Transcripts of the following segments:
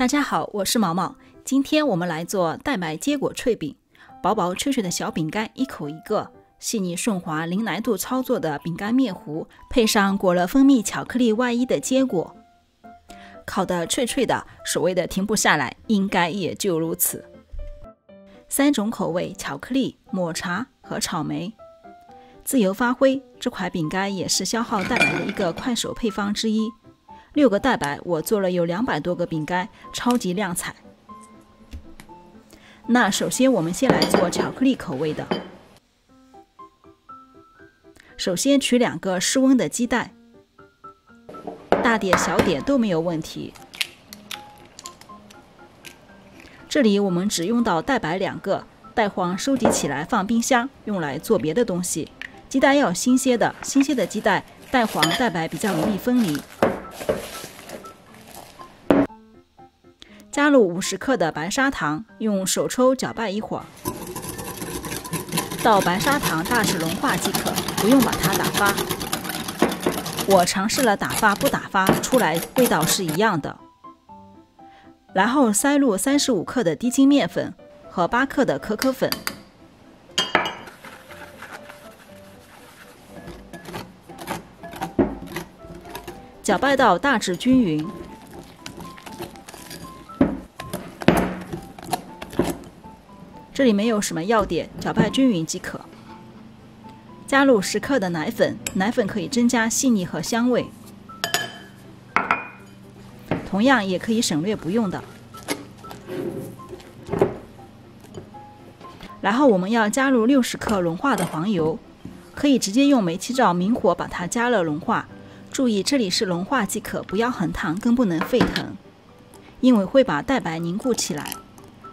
大家好，我是毛毛。今天我们来做蛋白坚果脆饼，薄薄脆脆的小饼干，一口一个，细腻顺滑、零难度操作的饼干面糊，配上裹了蜂蜜巧克力外衣的坚果，烤得脆脆的，所谓的停不下来，应该也就如此。三种口味：巧克力、抹茶和草莓，自由发挥。这款饼干也是消耗蛋白的一个快手配方之一。 6个蛋白，我做了有200多个饼干，超级亮彩。那首先我们先来做巧克力口味的。首先取2个室温的鸡蛋，大点小点都没有问题。这里我们只用到蛋白2个，蛋黄收集起来放冰箱，用来做别的东西。鸡蛋要新鲜的，新鲜的鸡蛋蛋黄蛋白比较容易分离。 加入50克的白砂糖，用手抽搅拌一会儿，到白砂糖大致融化即可，不用把它打发。我尝试了打发不打发，出来味道是一样的。然后塞入35克的低筋面粉和8克的可可粉，搅拌到大致均匀。 这里没有什么要点，搅拌均匀即可。加入10克的奶粉，奶粉可以增加细腻和香味，同样也可以省略不用的。然后我们要加入60克融化的黄油，可以直接用煤气灶明火把它加热融化。注意这里是融化即可，不要很烫，更不能沸腾，因为会把蛋白凝固起来。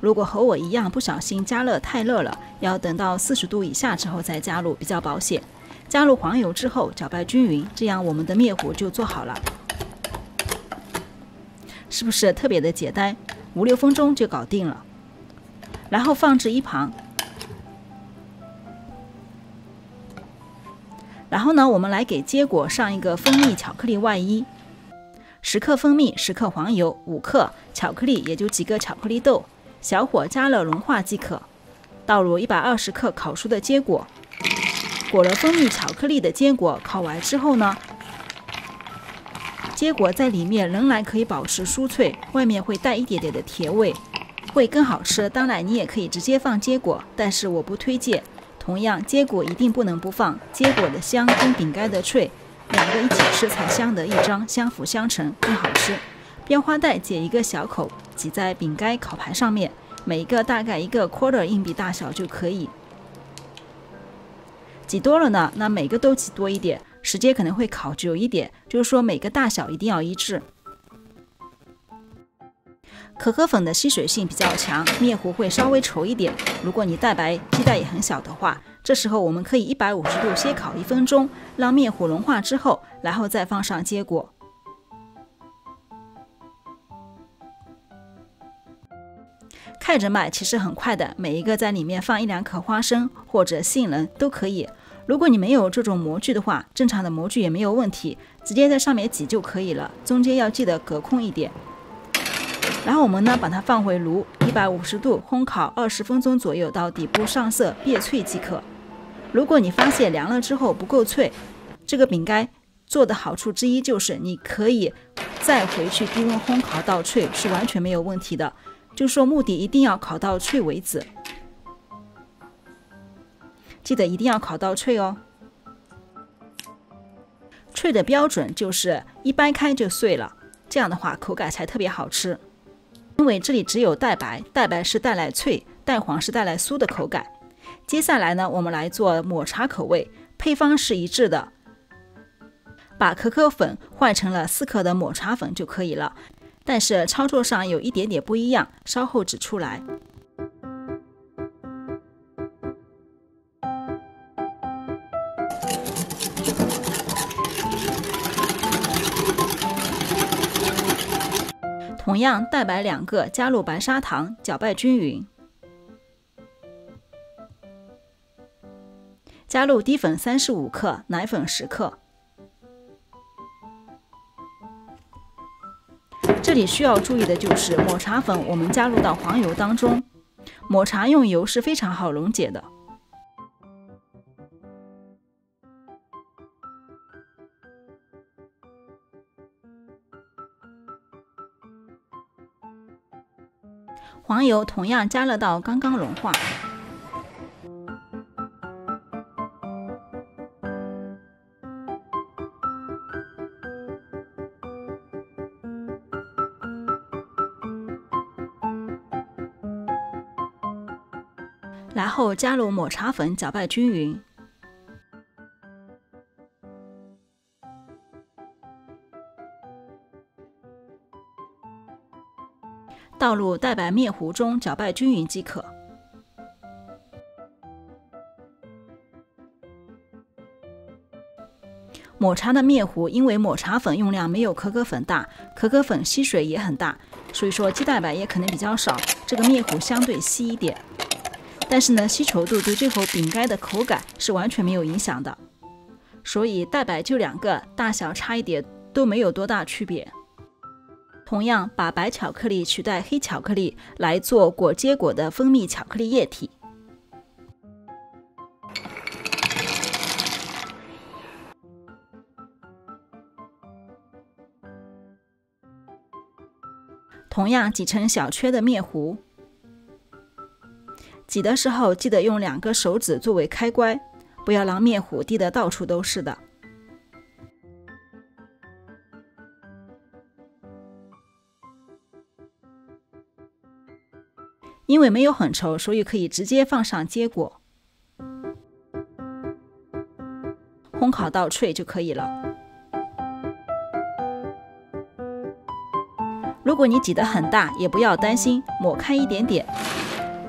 如果和我一样不小心加热太热了，要等到40度以下之后再加入比较保险。加入黄油之后搅拌均匀，这样我们的面糊就做好了。是不是特别的简单？5、6分钟就搞定了。然后放置一旁。然后呢，我们来给坚果上一个蜂蜜巧克力外衣。10克蜂蜜，10克黄油，5克巧克力，也就几个巧克力豆。 小火加热融化即可，倒入120克烤熟的坚果，裹了蜂蜜巧克力的坚果，烤完之后呢，坚果在里面仍然可以保持酥脆，外面会带一点点的甜味，会更好吃。当然你也可以直接放坚果，但是我不推荐。同样，坚果一定不能不放，坚果的香跟饼干的脆，2个一起吃才相得益彰，相辅相成，更好吃。 裱花带剪1个小口，挤在饼干烤盘上面，每一个大概1个quarter 硬币大小就可以。挤多了呢，那每个都挤多一点，时间可能会烤久一点，就是说每个大小一定要一致。可可粉的吸水性比较强，面糊会稍微稠一点。如果你蛋白鸡蛋也很小的话，这时候我们可以150度先烤1分钟，让面糊融化之后，然后再放上坚果。 看着卖，其实很快的。每一个在里面放1、2颗花生或者杏仁都可以。如果你没有这种模具的话，正常的模具也没有问题，直接在上面挤就可以了。中间要记得隔空一点。然后我们呢，把它放回炉，150度烘烤20分钟左右，到底部上色变脆即可。如果你发现凉了之后不够脆，这个饼干做的好处之一就是你可以再回去低温烘烤到脆，是完全没有问题的。 就说目的一定要烤到脆为止，记得一定要烤到脆哦。脆的标准就是一掰开就碎了，这样的话口感才特别好吃。因为这里只有蛋白，蛋白是带来脆，蛋黄是带来酥的口感。接下来呢，我们来做抹茶口味，配方是一致的，把可可粉换成了4克的抹茶粉就可以了。 但是操作上有一点点不一样，稍后指出来。同样，蛋白2个，加入白砂糖，搅拌均匀。加入低粉35克，奶粉10克。 这这里需要注意的就是抹茶粉，我们加入到黄油当中，抹茶用油是非常好溶解的。 黄油同样加热到刚刚融化，然后加入抹茶粉，搅拌均匀。 倒入蛋白面糊中，搅拌均匀即可。抹茶的面糊，因为抹茶粉用量没有可可粉大，可可粉吸水也很大，所以说鸡蛋白也可能比较少，这个面糊相对稀一点。但是呢，稀稠度对最后饼干的口感是完全没有影响的，所以蛋白就两个，大小差一点都没有多大区别。 同样，把白巧克力取代黑巧克力来做果结果的蜂蜜巧克力液体。同样挤成小圈的面糊，挤的时候记得用2个手指作为开关，不要让面糊滴得到处都是的。 因为没有很稠，所以可以直接放上结果，烘烤到脆就可以了。如果你挤得很大，也不要担心，抹开一点点，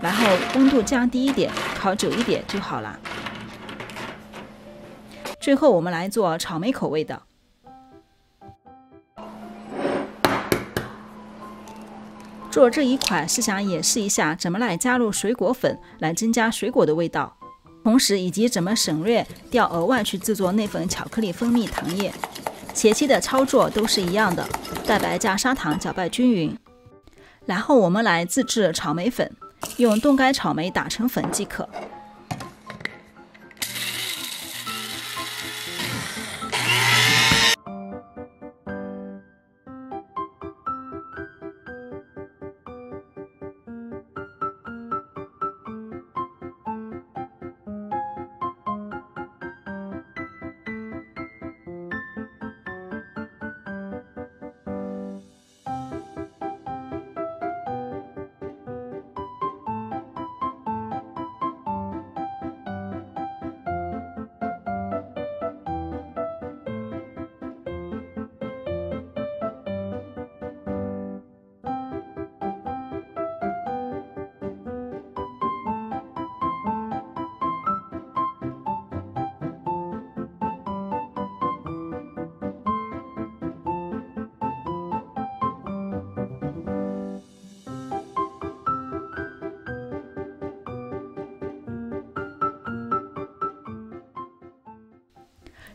然后温度降低一点，烤久一点就好了。最后我们来做草莓口味的。 做这一款是想演示一下怎么来加入水果粉来增加水果的味道，同时以及怎么省略掉额外去制作那份巧克力蜂蜜糖液。前期的操作都是一样的，蛋白加砂糖搅拌均匀。然后我们来自制草莓粉，用冻干草莓打成粉即可。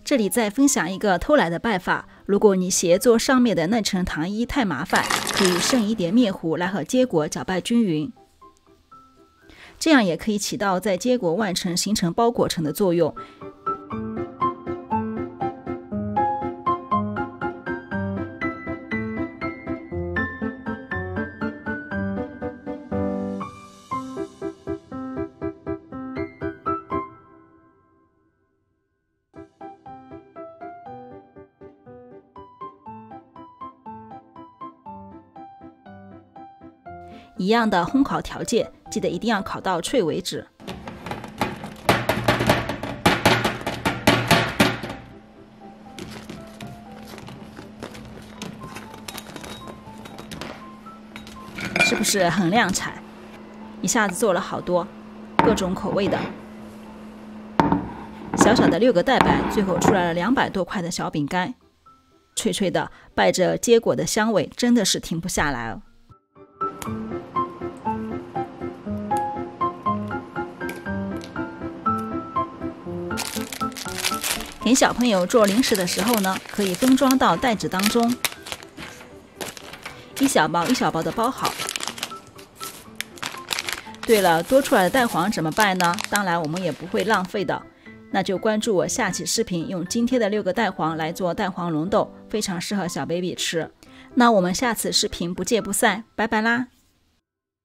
这里再分享一个偷来的办法：如果你嫌做上面的那层糖衣太麻烦，可以剩一点面糊来和结果搅拌均匀，这样也可以起到在结果外层形成包裹层的作用。一样的烘烤条件，记得一定要烤到脆为止。是不是很量产？一下子做了好多，各种口味的。小小的6个蛋白，最后出来了200多块的小饼干，脆脆的，带着结果的香味，真的是停不下来哦。 给小朋友做零食的时候呢，可以分装到袋子当中，一一小包一小包的包好。对了，多出来的蛋黄怎么办呢？当然我们也不会浪费的。那就关注我下期视频，用今天的6个蛋黄来做蛋黄溶豆，非常适合小 baby 吃。那我们下次视频不见不散，拜拜啦！